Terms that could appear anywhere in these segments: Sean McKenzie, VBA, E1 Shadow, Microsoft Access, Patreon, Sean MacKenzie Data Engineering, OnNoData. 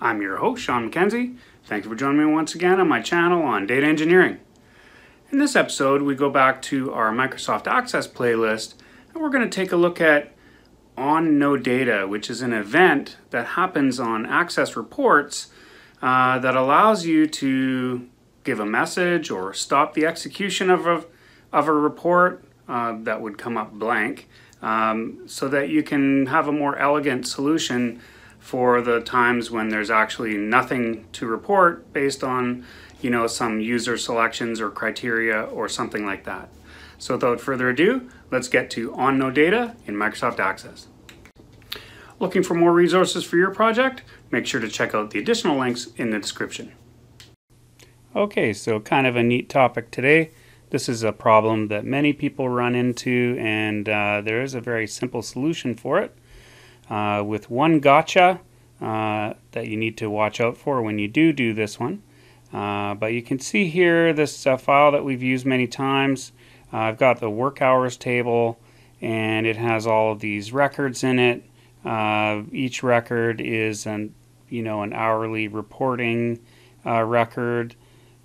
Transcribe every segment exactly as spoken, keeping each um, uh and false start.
I'm your host, Sean McKenzie. Thanks for joining me once again on my channel on data engineering. In this episode, we go back to our Microsoft Access playlist, and we're going to take a look at OnNoData, which is an event that happens on Access reports uh, that allows you to give a message or stop the execution of a, of a report uh, that would come up blank, um, so that you can have a more elegant solution for the times when there's actually nothing to report based on, you know, some user selections or criteria or something like that. So without further ado, let's get to OnNoData in Microsoft Access. Looking for more resources for your project? Make sure to check out the additional links in the description. Okay, so kind of a neat topic today. This is a problem that many people run into, and uh, there is a very simple solution for it. Uh, with one gotcha uh, that you need to watch out for when you do do this one. Uh, but you can see here this uh, file that we've used many times. Uh, I've got the work hours table, and it has all of these records in it. Uh, each record is an, you know, an hourly reporting uh, record,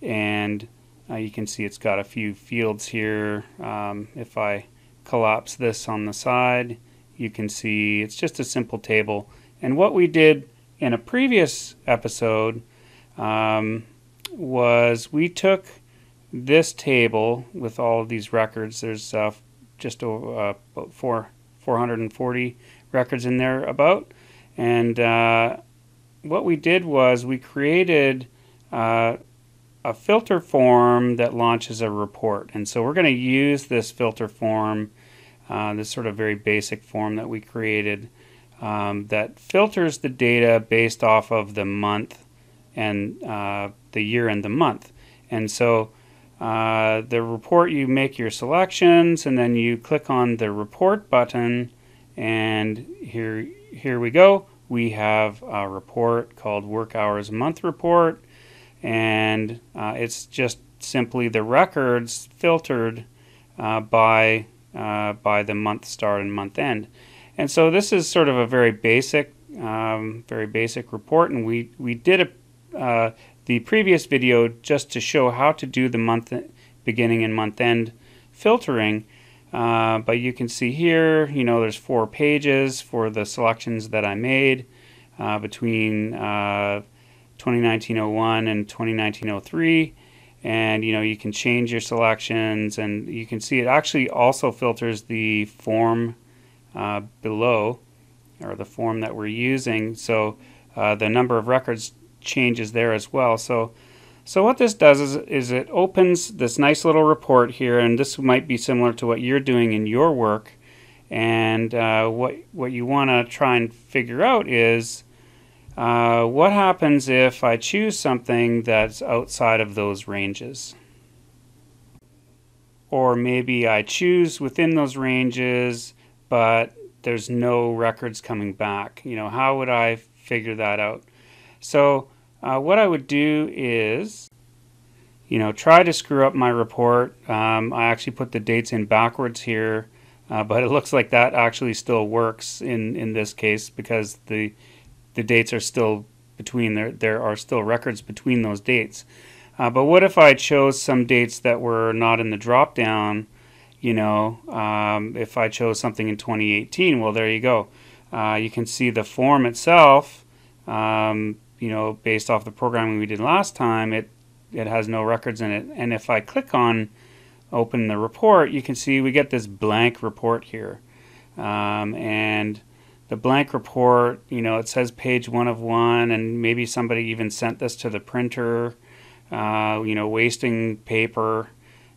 and uh, you can see it's got a few fields here. Um, if I collapse this on the side, you can see it's just a simple table. And what we did in a previous episode um, was we took this table with all of these records. There's uh, just uh, about four, four hundred forty records in there about. And uh, what we did was we created uh, a filter form that launches a report. And so we're going to use this filter form, Uh, this sort of very basic form that we created um, that filters the data based off of the month and uh, the year and the month. And so uh, the report, you make your selections, and then you click on the report button, and here, here we go. We have a report called Work Hours Month Report, and uh, it's just simply the records filtered uh, by Uh, by the month start and month end. And so this is sort of a very basic um, very basic report, and we we did a, uh, the previous video just to show how to do the month beginning and month end filtering, uh, but you can see here, you know, there's four pages for the selections that I made uh, between uh, twenty nineteen oh one and twenty nineteen oh three. And you know, you can change your selections, and you can see it actually also filters the form uh, below, or the form that we're using. So uh, the number of records changes there as well. So, so what this does is, is it opens this nice little report here, and this might be similar to what you're doing in your work. And uh, what what you want to try and figure out is, Uh, what happens if I choose something that's outside of those ranges? Or maybe I choose within those ranges, but there's no records coming back. You know, how would I figure that out? So uh, what I would do is, you know, try to screw up my report. Um, I actually put the dates in backwards here, uh, but it looks like that actually still works in, in this case, because the the dates are still between, there, there are still records between those dates. Uh, but what if I chose some dates that were not in the drop down? You know, um, if I chose something in twenty eighteen, well, there you go. Uh, you can see the form itself, um, you know, based off the programming we did last time, it, it has no records in it. And if I click on open the report, you can see we get this blank report here. Um, and the blank report, you know, it says page one of one, and maybe somebody even sent this to the printer, uh, you know, wasting paper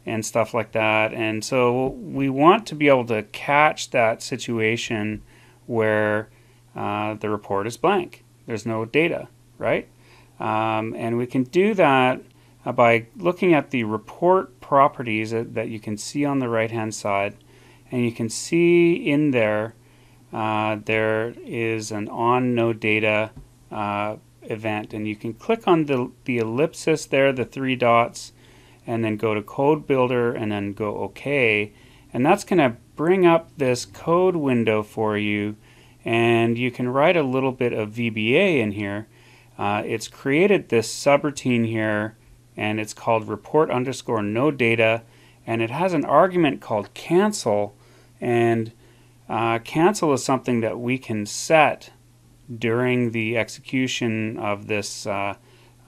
and stuff like that. And so we want to be able to catch that situation where uh, the report is blank. There's no data, right? Um, and we can do that by looking at the report properties that, that you can see on the right-hand side. And you can see in there, Uh, there is an OnNoData uh, event, and you can click on the, the ellipsis there, the three dots, and then go to Code Builder and then go OK. And that's going to bring up this code window for you, and you can write a little bit of V B A in here. uh, it's created this subroutine here, and it's called report underscore no data, and it has an argument called cancel, and uh, cancel is something that we can set during the execution of this uh,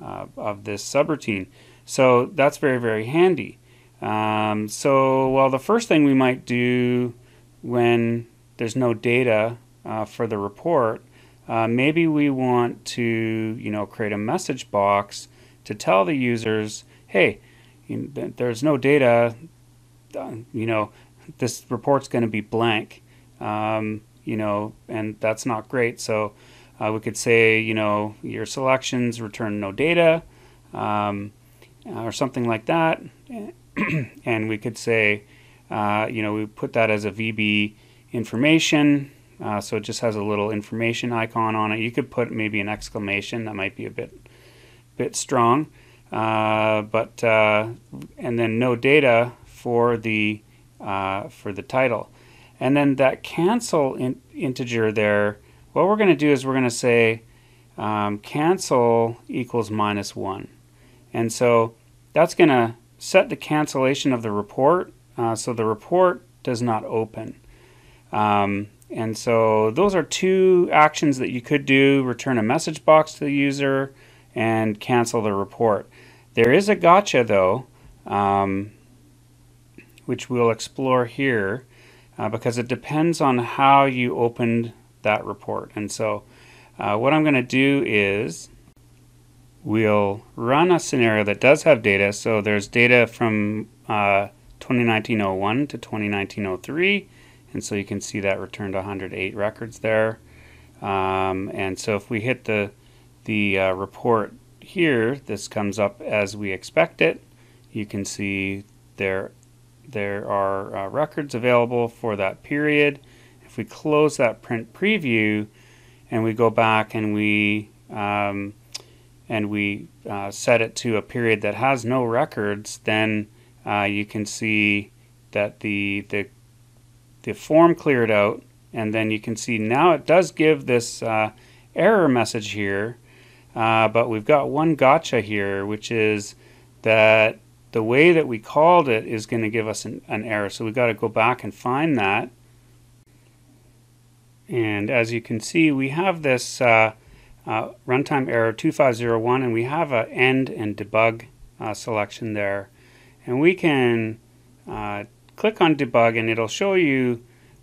uh, of this subroutine. So that's very, very handy. Um, so well, the first thing we might do when there's no data uh, for the report, uh, maybe we want to you know create a message box to tell the users, hey, you know, there's no data, you know, this report's going to be blank, um, you know, and that's not great. So uh, we could say, you know, your selections return no data, um, or something like that. And we could say, uh, you know, we put that as a V B information, uh, so it just has a little information icon on it. You could put maybe an exclamation. That might be a bit, bit strong, uh, but uh, and then no data for the uh, for the title, and then that cancel in integer there. What we're going to do is we're going to say um, cancel equals minus one, and so that's going to set the cancellation of the report, uh, so the report does not open. Um, and so those are two actions that you could do: return a message box to the user and cancel the report. There is a gotcha though, um, which we'll explore here, uh, because it depends on how you opened that report. And so uh, what I'm going to do is we'll run a scenario that does have data. So there's data from uh, twenty nineteen oh one to twenty nineteen oh three, and so you can see that returned one hundred eight records there. Um, and so if we hit the the uh, report here, this comes up as we expect it. You can see there there are uh, records available for that period. If we close that print preview and we go back and we um, and we uh, set it to a period that has no records, then uh, you can see that the, the the form cleared out, and then you can see now it does give this uh, error message here, uh, but we've got one gotcha here, which is that the way that we called it is going to give us an, an error. So we've got to go back and find that, and as you can see, we have this uh, Uh, runtime error two five zero one, and we have an end and debug uh, selection there, and we can uh, click on debug and it'll show you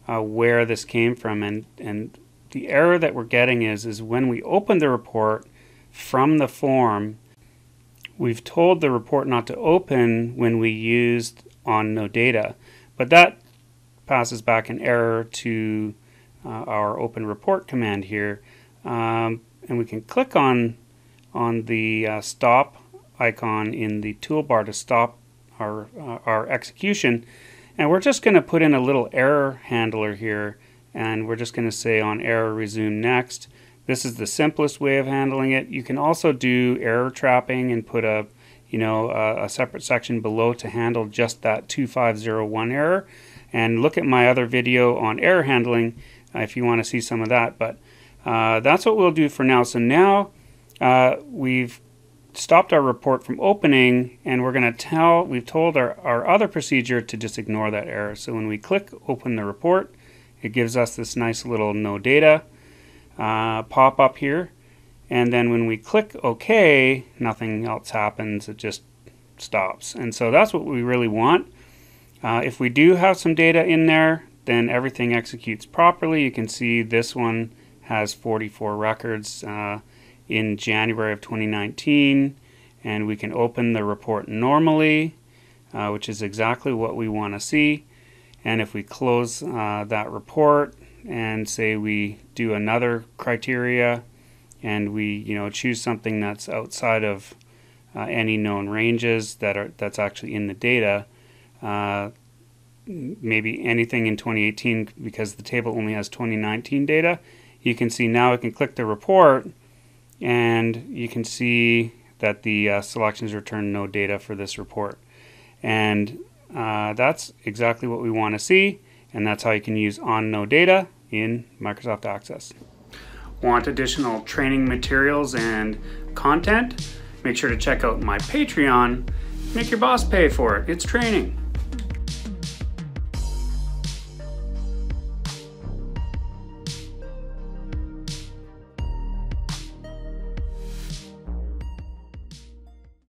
uh, where this came from, and and the error that we're getting is is when we open the report from the form, we've told the report not to open when we used OnNoData, but that passes back an error to uh, our open report command here. Um, and we can click on on the uh, stop icon in the toolbar to stop our uh, our execution, and we're just going to put in a little error handler here, and we're just going to say on error resume next. This is the simplest way of handling it. You can also do error trapping and put a you know a, a separate section below to handle just that two five zero one error, and look at my other video on error handling uh, if you want to see some of that. But Uh, that's what we'll do for now. So now uh, we've stopped our report from opening, and we're going to tell, we've told our, our other procedure to just ignore that error. So when we click open the report, it gives us this nice little no data uh, pop up here. And then when we click OK, nothing else happens. It just stops. And so that's what we really want. Uh, if we do have some data in there, then everything executes properly. You can see this one has forty-four records uh, in January of twenty nineteen, and we can open the report normally, uh, which is exactly what we want to see. And if we close uh, that report and say we do another criteria, and we you know choose something that's outside of uh, any known ranges that are that's actually in the data, uh, maybe anything in twenty eighteen, because the table only has twenty nineteen data. You can see now I can click the report, and you can see that the uh, selections return no data for this report. And uh, that's exactly what we want to see, and that's how you can use OnNoData in Microsoft Access. want additional training materials and content, make sure to check out my Patreon. Make your boss pay for it. It's training.